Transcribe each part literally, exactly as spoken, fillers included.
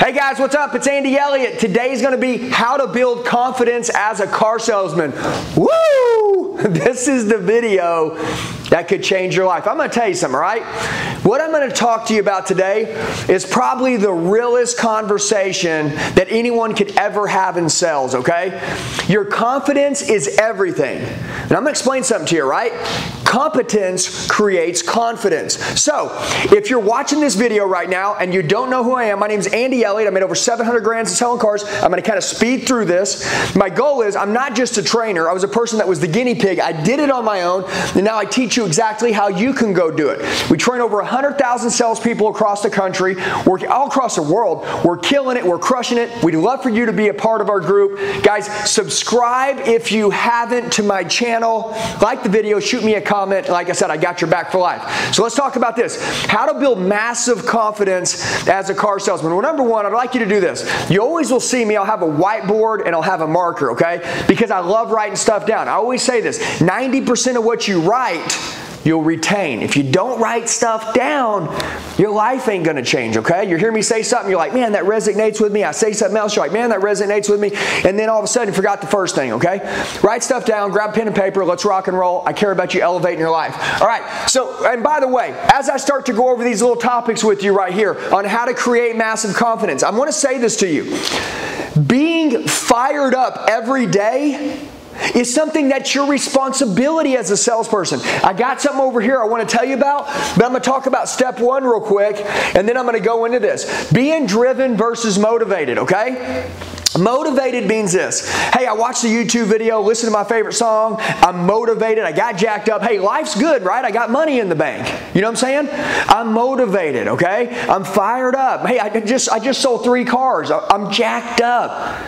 Hey guys, what's up? It's Andy Elliott. Today's going to be how to build confidence as a car salesman. Woo! This is the video that could change your life. I'm going to tell you something, right? What I'm going to talk to you about today is probably the realest conversation that anyone could ever have in sales, okay? Your confidence is everything. And I'm going to explain something to you, right? Competence creates confidence. So, if you're watching this video right now and you don't know who I am, my name's Andy Elliott. I made over seven hundred grand in selling cars. I'm going to kind of speed through this. My goal is I'm not just a trainer. I was a person that was the guinea pig. I did it on my own, and now I teach you exactly how you can go do it. We train over one hundred thousand salespeople across the country, work all across the world. We're killing it. We're crushing it. We'd love for you to be a part of our group. Guys, subscribe if you haven't to my channel. Like the video. Shoot me a comment. Like I said, I got your back for life. So let's talk about this. How to build massive confidence as a car salesman. Well, number one, I'd like you to do this. You always will see me. I'll have a whiteboard and I'll have a marker, okay? Because I love writing stuff down. I always say this. ninety percent of what you write, you'll retain. If you don't write stuff down, your life ain't gonna change, okay? You hear me say something, you're like, man, that resonates with me. I say something else, you're like, man, that resonates with me. And then all of a sudden, you forgot the first thing, okay? Write stuff down, grab pen and paper, let's rock and roll. I care about you elevating your life. All right, so, and by the way, as I start to go over these little topics with you right here on how to create massive confidence, I wanna say this to you. Being fired up every day is something that's your responsibility as a salesperson. I got something over here I want to tell you about, but I'm going to talk about step one real quick, and then I'm going to go into this. Being driven versus motivated, okay? Motivated means this. Hey, I watched the YouTube video, listened to my favorite song, I'm motivated, I got jacked up. Hey, life's good, right? I got money in the bank. You know what I'm saying? I'm motivated, okay? I'm fired up. Hey, I just, I just sold three cars. I'm jacked up.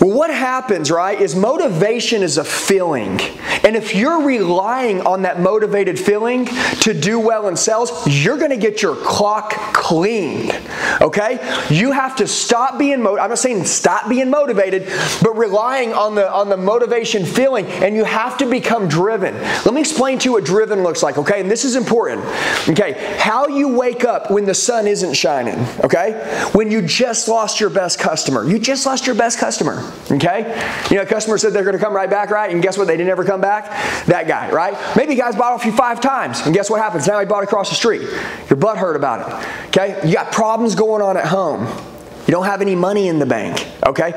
Well, what happens, right, is motivation is a feeling. And if you're relying on that motivated feeling to do well in sales, you're going to get your clock clean, okay? You have to stop being motivated. I'm not saying stop being motivated, but relying on the, on the motivation feeling, and you have to become driven. Let me explain to you what driven looks like, okay? And this is important, okay? How you wake up when the sun isn't shining, okay? When you just lost your best customer. You just lost your best customer. Okay? You know, a customer said they're going to come right back, right? And guess what? They didn't ever come back. That guy, right? Maybe you guys bought off you five times. And guess what happens? Now he bought across the street. Your butt hurt about it. Okay? You got problems going on at home. You don't have any money in the bank. Okay?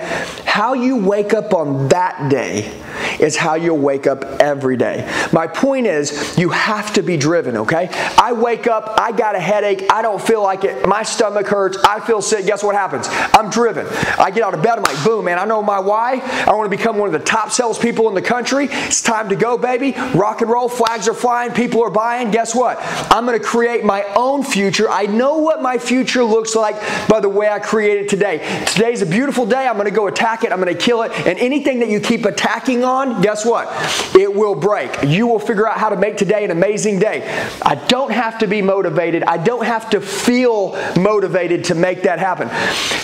How you wake up on that day is how you'll wake up every day. My point is, you have to be driven, okay? I wake up, I got a headache, I don't feel like it, my stomach hurts, I feel sick, guess what happens? I'm driven. I get out of bed, I'm like, boom, man, I know my why, I want to become one of the top salespeople in the country, it's time to go, baby, rock and roll, flags are flying, people are buying, guess what? I'm going to create my own future. I know what my future looks like by the way I create it today. Today's a beautiful day, I'm going to go attack it, I'm going to kill it, and anything that you keep attacking on, guess what? It will break. You will figure out how to make today an amazing day. I don't have to be motivated. I don't have to feel motivated to make that happen.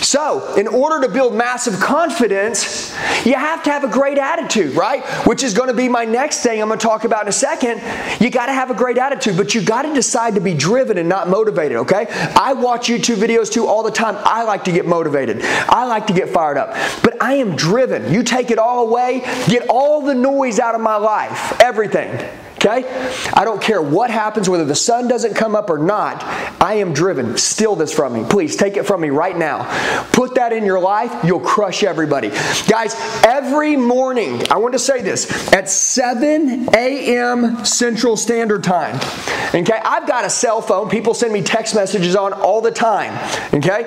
So, in order to build massive confidence, you have to have a great attitude, right? Which is going to be my next thing I'm going to talk about in a second. You got to have a great attitude, but you got to decide to be driven and not motivated, okay? I watch YouTube videos too all the time. I like to get motivated. I like to get fired up, but I am driven. You take it all away, get all All the noise out of my life, everything, okay? I don't care what happens, whether the sun doesn't come up or not, I am driven. Steal this from me. Please, take it from me right now. Put that in your life, you'll crush everybody. Guys, every morning, I want to say this, at seven A M Central Standard Time, okay? I've got a cell phone. People send me text messages on all the time, okay?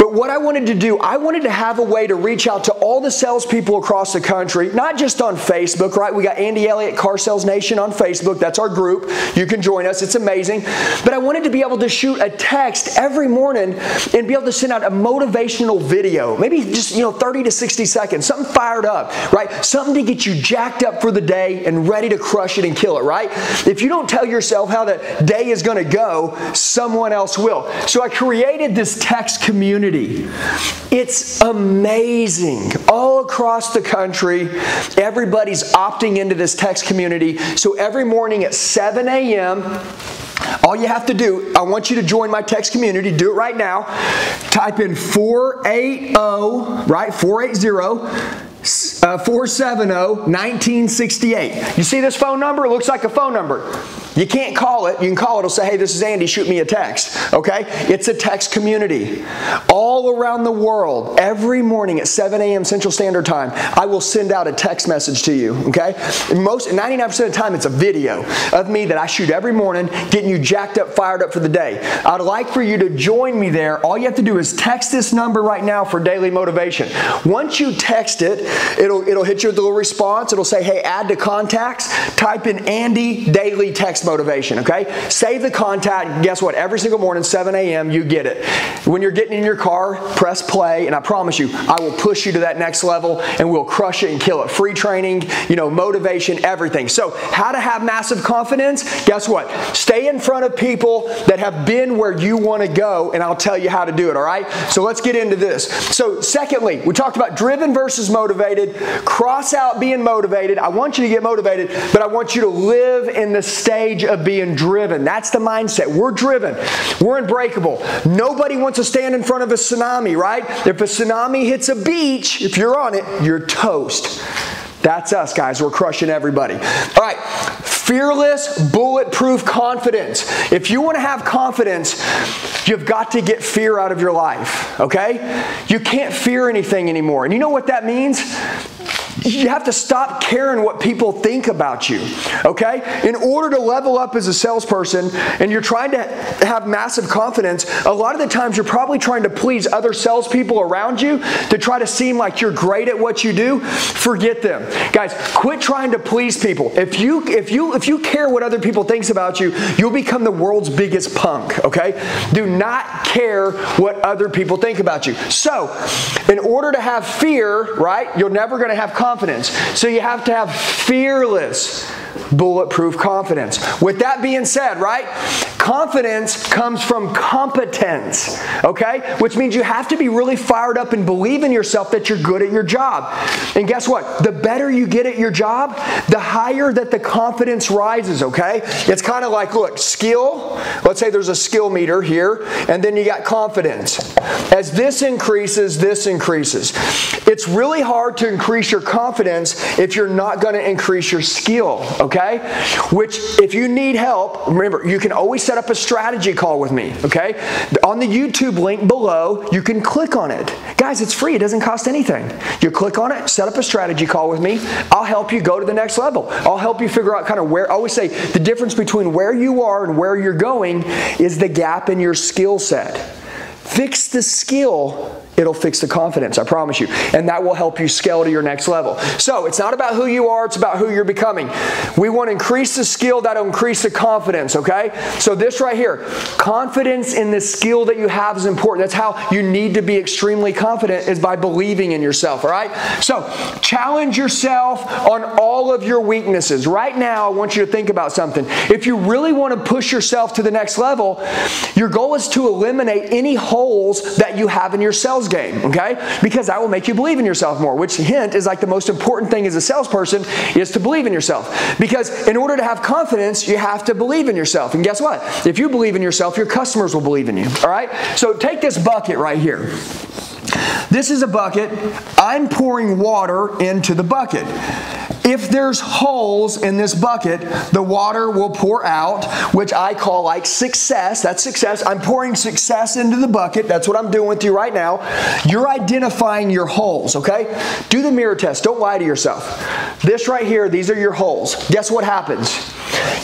But what I wanted to do, I wanted to have a way to reach out to all the salespeople across the country, not just on Facebook, right? We got Andy Elliott, Car Sales Nation on Facebook. That's our group. You can join us. It's amazing. But I wanted to be able to shoot a text every morning and be able to send out a motivational video, maybe just, you know, thirty to sixty seconds, something fired up, right? Something to get you jacked up for the day and ready to crush it and kill it, right? If you don't tell yourself how that day is going to go, someone else will. So I created this text community. It's amazing. All across the country, everybody's opting into this text community. So every morning at seven A M, All you have to do, I want you to join my text community. Do it right now. Type in four eighty, right? four eighty. Uh, four seven zero, nineteen sixty-eight. You see this phone number? It looks like a phone number. You can't call it. You can call it. It'll say, hey, this is Andy. Shoot me a text. Okay? It's a text community. All around the world, every morning at seven A M Central Standard Time, I will send out a text message to you. Okay? And most, ninety-nine percent of the time, it's a video of me that I shoot every morning, getting you jacked up, fired up for the day. I'd like for you to join me there. All you have to do is text this number right now for daily motivation. Once you text it, It'll, it'll hit you with a little response. It'll say, hey, add to contacts. Type in Andy Daily Text Motivation, okay? Save the contact. Guess what? Every single morning, seven A M, you get it. When you're getting in your car, press play, and I promise you, I will push you to that next level, and we'll crush it and kill it. Free training, you know, motivation, everything. So how to have massive confidence? Guess what? Stay in front of people that have been where you want to go, and I'll tell you how to do it, all right? So let's get into this. So secondly, we talked about driven versus motivated. Cross out being motivated. I want you to get motivated, but I want you to live in the stage of being driven. That's the mindset. We're driven. We're unbreakable. Nobody wants to stand in front of a tsunami, right? If a tsunami hits a beach, if you're on it, you're toast. That's us, guys. We're crushing everybody. All right. Fearless, bulletproof confidence. If you want to have confidence, you've got to get fear out of your life, okay? You can't fear anything anymore. And you know what that means? You have to stop caring what people think about you, okay? In order to level up as a salesperson and you're trying to have massive confidence, a lot of the times you're probably trying to please other salespeople around you to try to seem like you're great at what you do. Forget them. Guys, quit trying to please people. If you, if you, if you care what other people thinks about you, you'll become the world's biggest punk, okay? Do not care what other people think about you. So, in order to have fear, right, you're never going to have confidence. Confidence. So you have to have fearless, bulletproof confidence. With that being said, right, confidence comes from competence, okay? Which means you have to be really fired up and believe in yourself that you're good at your job. And guess what? The better you get at your job, the higher that the confidence rises, okay? It's kind of like, look, skill, let's say there's a skill meter here, and then you got confidence. As this increases, this increases. It's really hard to increase your confidence confidence if you're not going to increase your skill, okay? Which, if you need help, remember, you can always set up a strategy call with me, okay? On the YouTube link below, you can click on it. Guys, it's free. It doesn't cost anything. You click on it, set up a strategy call with me. I'll help you go to the next level. I'll help you figure out kind of where, I always say, the difference between where you are and where you're going is the gap in your skill set. Fix the skill, it'll fix the confidence, I promise you. And that will help you scale to your next level. So it's not about who you are, it's about who you're becoming. We want to increase the skill, that'll increase the confidence, okay? So this right here, confidence in the skill that you have is important. That's how you need to be extremely confident, is by believing in yourself, all right? So challenge yourself on all of your weaknesses. Right now, I want you to think about something. If you really want to push yourself to the next level, your goal is to eliminate any holes that you have in your sales game, okay? Because that will make you believe in yourself more, which, hint, is like the most important thing as a salesperson is to believe in yourself. Because in order to have confidence, you have to believe in yourself. And guess what? If you believe in yourself, your customers will believe in you, all right? So take this bucket right here. This is a bucket. I'm pouring water into the bucket. If there's holes in this bucket, the water will pour out, which I call like success. That's success. I'm pouring success into the bucket. That's what I'm doing with you right now. You're identifying your holes, okay? Do the mirror test. Don't lie to yourself. This right here, these are your holes. Guess what happens?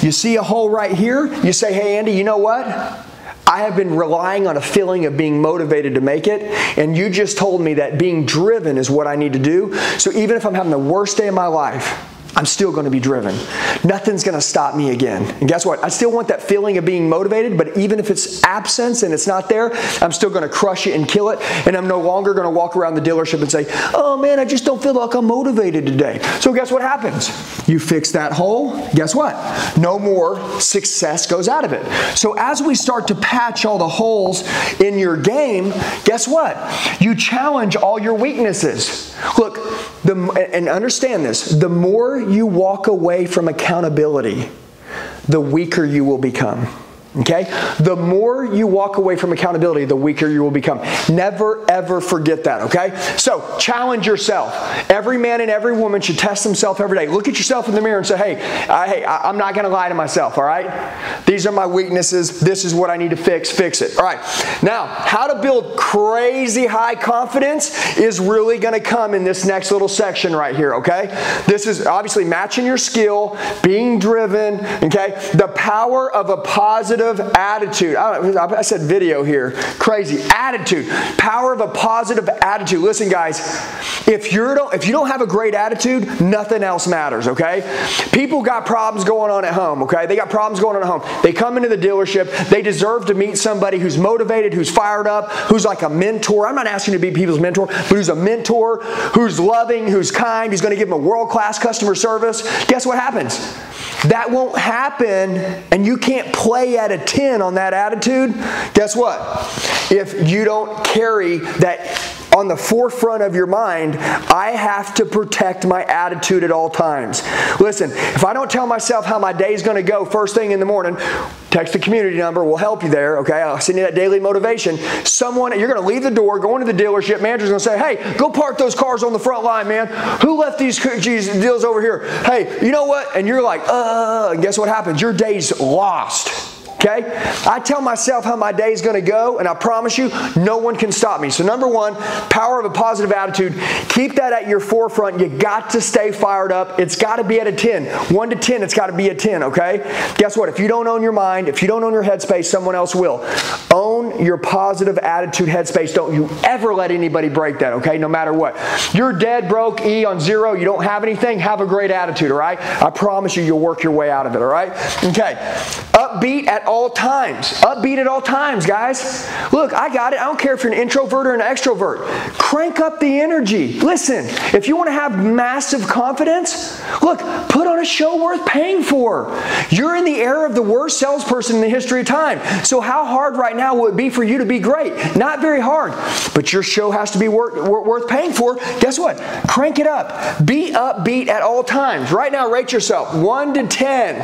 You see a hole right here. You say, hey, Andy, you know what? I have been relying on a feeling of being motivated to make it, and you just told me that being driven is what I need to do. So even if I'm having the worst day of my life, I'm still going to be driven. Nothing's going to stop me again. And guess what? I still want that feeling of being motivated, but even if it's absence and it's not there, I'm still going to crush it and kill it, and I'm no longer going to walk around the dealership and say, oh man, I just don't feel like I'm motivated today. So guess what happens? You fix that hole. Guess what? No more success goes out of it. So as we start to patch all the holes in your game, guess what? You challenge all your weaknesses. Look, the, and understand this, the more you walk away from accountability, the weaker you will become. Okay? The more you walk away from accountability, the weaker you will become. Never, ever forget that, okay? So, challenge yourself. Every man and every woman should test themselves every day. Look at yourself in the mirror and say, hey, I, hey I'm not going to lie to myself, all right? These are my weaknesses. This is what I need to fix. Fix it. All right. Now, how to build crazy high confidence is really going to come in this next little section right here, okay? This is obviously matching your skill, being driven, okay? The power of a positive attitude. I, don't, I said video here. Crazy. Attitude. Power of a positive attitude. Listen, guys, if, you're don't, if you don't have a great attitude, nothing else matters, okay? People got problems going on at home, okay? They got problems going on at home. They come into the dealership. They deserve to meet somebody who's motivated, who's fired up, who's like a mentor. I'm not asking you to be people's mentor, but who's a mentor, who's loving, who's kind, who's going to give them a world-class customer service. Guess what happens? That won't happen, and you can't play at a ten on that attitude. Guess what? If you don't carry that on the forefront of your mind, I have to protect my attitude at all times. Listen, if I don't tell myself how my day's going to go first thing in the morning, text the community number. We'll help you there, okay? I'll send you that daily motivation. Someone, you're going to leave the door, go into the dealership, manager's going to say, hey, go park those cars on the front line, man. Who left these cookies and deals over here? Hey, you know what? And you're like, uh, and guess what happens? Your day's lost. Okay? I tell myself how my day's going to go, and I promise you, no one can stop me. So number one, power of a positive attitude. Keep that at your forefront. You got to stay fired up. It's got to be at a ten. one to ten, it's got to be a ten, okay? Guess what? If you don't own your mind, if you don't own your headspace, someone else will. Own your positive attitude headspace. Don't you ever let anybody break that, okay? No matter what. You're dead, broke, E on zero. You don't have anything. Have a great attitude, all right? I promise you, you'll work your way out of it, all right? Okay. Upbeat at all times. Upbeat at all times, guys. Look, I got it. I don't care if you're an introvert or an extrovert. Crank up the energy. Listen, if you want to have massive confidence, look, put on a show worth paying for. You're in the era of the worst salesperson in the history of time. So how hard right now will it be for you to be great? Not very hard. But your show has to be worth, worth paying for. Guess what? Crank it up. Be upbeat at all times. Right now, rate yourself. one to ten.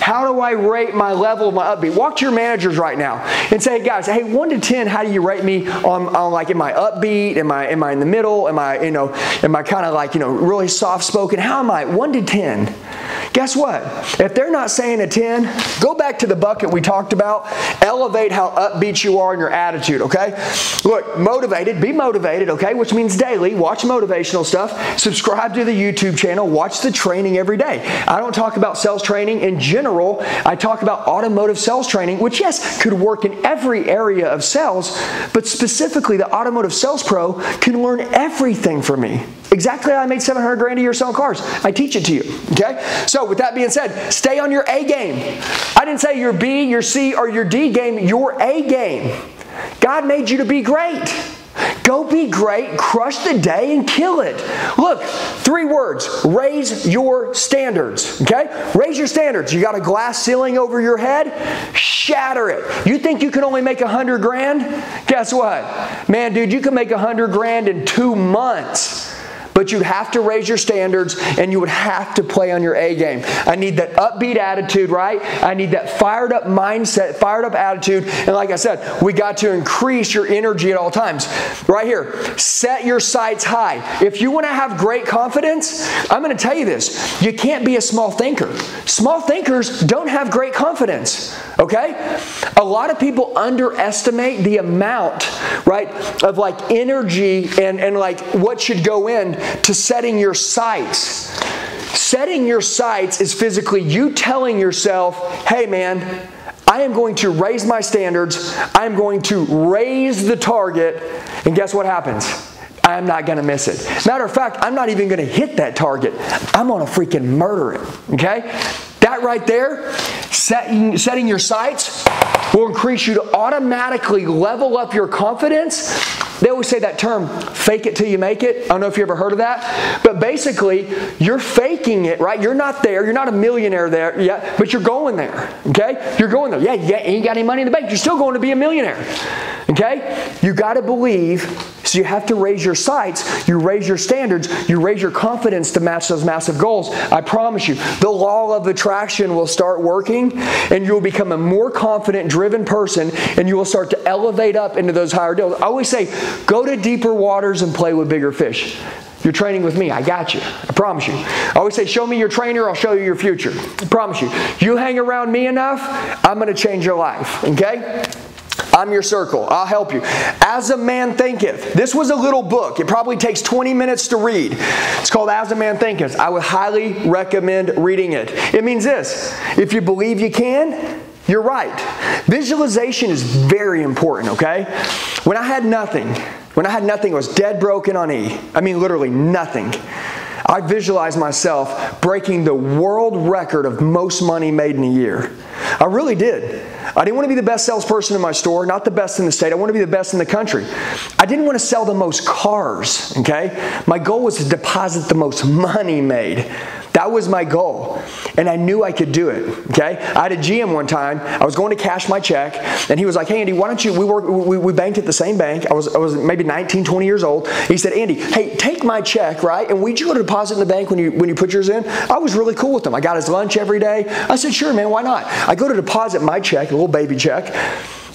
How do I rate my level of my upbeat? Walk to your managers right now and say, guys, hey, one to ten, how do you rate me on, on like, am I upbeat? Am I, am I in the middle? Am I, you know, am I kind of like, you know, really soft-spoken? How am I? one to ten. Guess what? If they're not saying a ten, go back to the bucket we talked about. Elevate how upbeat you are in your attitude, okay? Look, motivated. Be motivated, okay? Which means daily. Watch motivational stuff. Subscribe to the YouTube channel. Watch the training every day. I don't talk about sales training in general. I talk about automotive sales training, which, yes, could work in every area of sales, but specifically the automotive sales pro can learn everything from me. Exactly how I made seven hundred grand a year selling cars. I teach it to you, okay? So with that being said, stay on your A game. I didn't say your B, your C, or your D game, your A game. God made you to be great. Go be great, crush the day, and kill it. Look, three words, raise your standards, okay? Raise your standards. You got a glass ceiling over your head? Shatter it. You think you can only make a hundred grand? Guess what? Man, dude, you can make a hundred grand in two months. But you'd have to raise your standards, and you would have to play on your A game. I need that upbeat attitude, right? I need that fired up mindset, fired up attitude. And like I said, we got to increase your energy at all times. Right here, set your sights high. If you want to have great confidence, I'm going to tell you this. You can't be a small thinker. Small thinkers don't have great confidence, okay? A lot of people underestimate the amount, right, of like energy and, and like what should go in to setting your sights. Setting your sights is physically you telling yourself, hey man, I am going to raise my standards. I am going to raise the target. And guess what happens? I'm not going to miss it. Matter of fact, I'm not even going to hit that target. I'm going to freaking murder it. Okay? That right there, setting, setting your sights will increase you to automatically level up your confidence. They always say that term, fake it till you make it. I don't know if you ever heard of that. But basically, you're faking it, right? You're not there. You're not a millionaire there yet, but you're going there, okay? You're going there. Yeah, you ain't got any money in the bank. You're still going to be a millionaire, okay? You got to believe So you have to raise your sights, you raise your standards, you raise your confidence to match those massive goals. I promise you, the law of attraction will start working, and you'll become a more confident, driven person, and you will start to elevate up into those higher deals. I always say, go to deeper waters and play with bigger fish. You're training with me. I got you. I promise you. I always say, show me your trainer. I'll show you your future. I promise you. You hang around me enough, I'm going to change your life. Okay? I'm your circle. I'll help you. As a Man Thinketh. This was a little book. It probably takes twenty minutes to read. It's called As a Man Thinketh. I would highly recommend reading it. It means this. If you believe you can, you're right. Visualization is very important, okay? When I had nothing, when I had nothing, I was dead broken on E. I mean, literally nothing. I visualized myself breaking the world record of most money made in a year. I really did. I didn't want to be the best salesperson in my store, not the best in the state. I want to be the best in the country. I didn't want to sell the most cars, okay? My goal was to deposit the most money made. That was my goal, and I knew I could do it, okay? I had a G M one time. I was going to cash my check, and he was like, hey, Andy, why don't you, we, work, we, we banked at the same bank. I was, I was maybe nineteen, twenty years old. He said, Andy, hey, take my check, right? And would you go to deposit in the bank when you, when you put yours in? I was really cool with him. I got his lunch every day. I said, sure, man, why not? I go to deposit my check, a little baby check,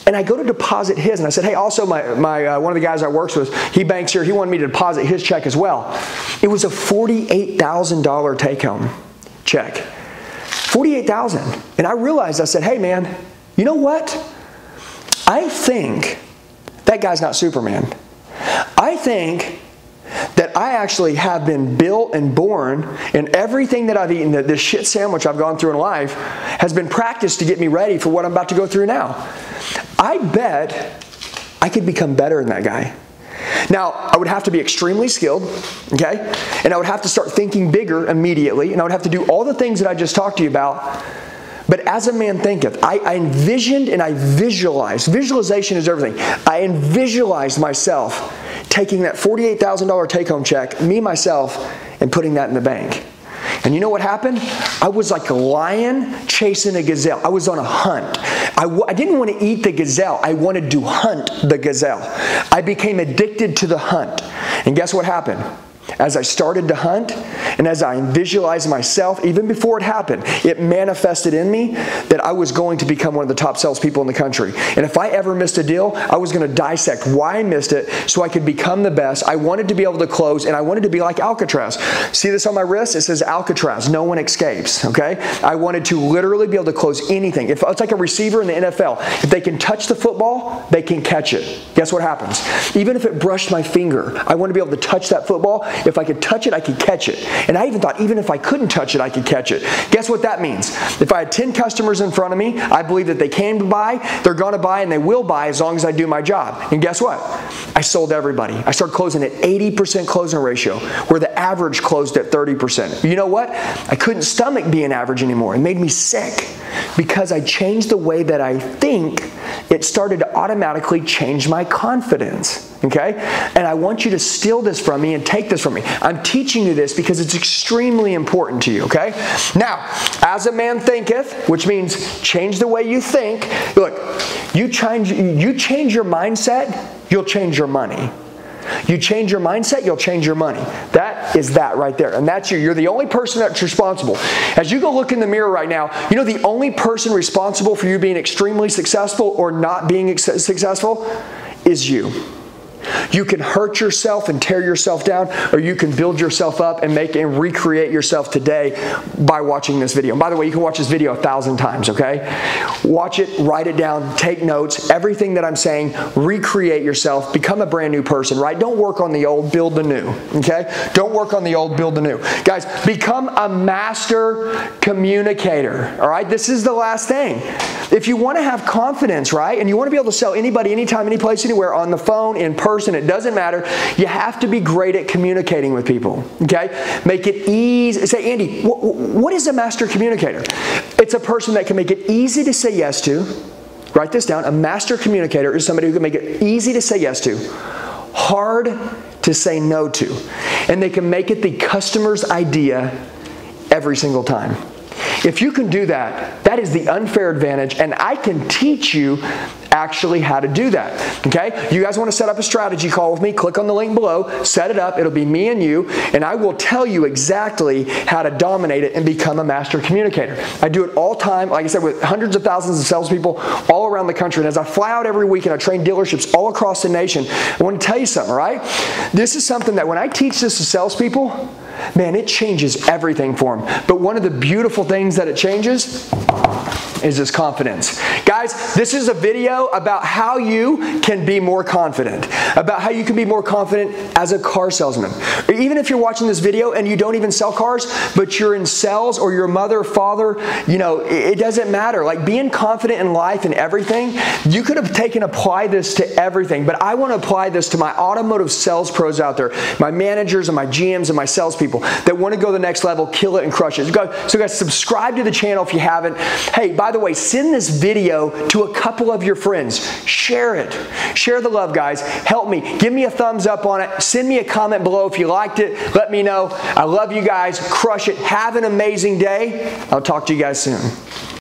and I go to deposit his, and I said, hey, also my, my uh, one of the guys I works with, he banks here, he wanted me to deposit his check as well. It was a forty-eight thousand dollar take-home check. forty-eight thousand dollars. And I realized, I said, hey man, you know what? I think that guy's not Superman. I think that I actually have been built and born, and everything that I've eaten, the, the shit sandwich I've gone through in life, has been practiced to get me ready for what I'm about to go through now. I bet I could become better than that guy. Now, I would have to be extremely skilled, okay? And I would have to start thinking bigger immediately, and I would have to do all the things that I just talked to you about. But as a man thinketh, I, I envisioned and I visualized. Visualization is everything. I visualized myself taking that forty-eight thousand dollar take-home check, me, myself, and putting that in the bank. And you know what happened? I was like a lion chasing a gazelle. I was on a hunt. I, w I didn't want to eat the gazelle. I wanted to hunt the gazelle. I became addicted to the hunt. And guess what happened? As I started to hunt, and as I visualized myself, even before it happened, it manifested in me that I was going to become one of the top salespeople in the country. And if I ever missed a deal, I was going to dissect why I missed it so I could become the best. I wanted to be able to close, and I wanted to be like Alcatraz. See this on my wrist? It says Alcatraz. No one escapes, okay? I wanted to literally be able to close anything. If it's like a receiver in the N F L. If they can touch the football, they can catch it. Guess what happens? Even if it brushed my finger, I want to be able to touch that football. If I could touch it, I could catch it. And I even thought, even if I couldn't touch it, I could catch it. Guess what that means? If I had ten customers in front of me, I believe that they came to buy, they're going to buy, and they will buy as long as I do my job. And guess what? I sold everybody. I started closing at eighty percent closing ratio, where the average closed at thirty percent. You know what? I couldn't stomach being average anymore. It made me sick. Because I changed the way that I think, it started to automatically change my confidence. Okay? And I want you to steal this from me and take this from me. I'm teaching you this because it's extremely important to you, okay? Now, as a man thinketh, which means change the way you think. Look, you change, you change your mindset, you'll change your money. You change your mindset, you'll change your money. That is that right there. And that's you. You're the only person that's responsible. As you go look in the mirror right now, you know the only person responsible for you being extremely successful or not being successful is you. You can hurt yourself and tear yourself down, or you can build yourself up and make and recreate yourself today by watching this video. And by the way, you can watch this video a thousand times, okay? Watch it, write it down, take notes, everything that I'm saying, recreate yourself, become a brand new person, right? Don't work on the old, build the new, okay? Don't work on the old, build the new. Guys, become a master communicator, all right? This is the last thing. If you want to have confidence, right, and you want to be able to sell anybody, anytime, any place, anywhere, on the phone, in person, Person, it doesn't matter. You have to be great at communicating with people. Okay, make it easy. Say, Andy, wh what is a master communicator? It's a person that can make it easy to say yes to. Write this down. A master communicator is somebody who can make it easy to say yes to, hard to say no to, and they can make it the customer's idea every single time. If you can do that, that is the unfair advantage, and I can teach you actually how to do that, okay? You guys want to set up a strategy call with me, click on the link below, set it up, it'll be me and you, and I will tell you exactly how to dominate it and become a master communicator. I do it all time, like I said, with hundreds of thousands of salespeople all around the country, and as I fly out every week and I train dealerships all across the nation, I want to tell you something, all right? This is something that when I teach this to salespeople, man, it changes everything for them. But one of the beautiful things that it changes is this confidence. Guys, this is a video about how you can be more confident, about how you can be more confident as a car salesman. Even if you're watching this video and you don't even sell cars, but you're in sales or your mother, father, you know, it doesn't matter. Like being confident in life and everything, you could have taken apply this to everything, but I want to apply this to my automotive sales pros out there, my managers and my G Ms and my salespeople that want to go to the next level, kill it and crush it. So guys, subscribe to the channel if you haven't. Hey, by By the way, send this video to a couple of your friends. Share it. Share the love, guys. Help me. Give me a thumbs up on it. Send me a comment below if you liked it. Let me know. I love you guys. Crush it. Have an amazing day. I'll talk to you guys soon.